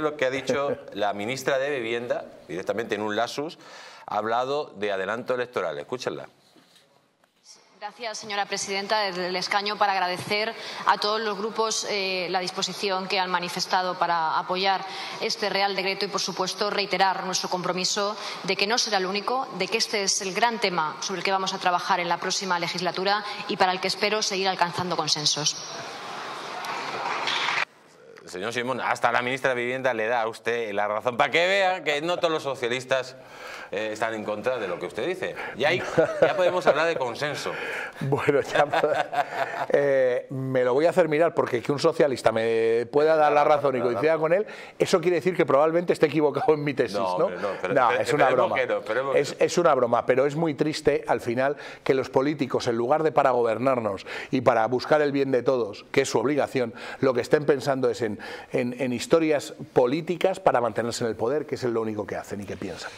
Lo que ha dicho la ministra de Vivienda, directamente en un lapsus, ha hablado de adelanto electoral. Escúchenla. Gracias, señora presidenta. Desde el escaño, para agradecer a todos los grupos la disposición que han manifestado para apoyar este Real Decreto y, por supuesto, reiterar nuestro compromiso de que no será el único, de que este es el gran tema sobre el que vamos a trabajar en la próxima legislatura y para el que espero seguir alcanzando consensos. Señor Simón, hasta la ministra de Vivienda le da a usted la razón, para que vea que no todos los socialistas están en contra de lo que usted dice. Y ahí ya podemos hablar de consenso. Bueno, ya me lo voy a hacer mirar, porque que un socialista me pueda dar la razón y coincida con él, eso quiere decir que probablemente esté equivocado en mi tesis, ¿no? Es una broma. Es una broma, pero es muy triste al final que los políticos, en lugar de para gobernarnos y para buscar el bien de todos, que es su obligación, lo que estén pensando es en historias políticas para mantenerse en el poder, que es lo único que hacen y que piensan.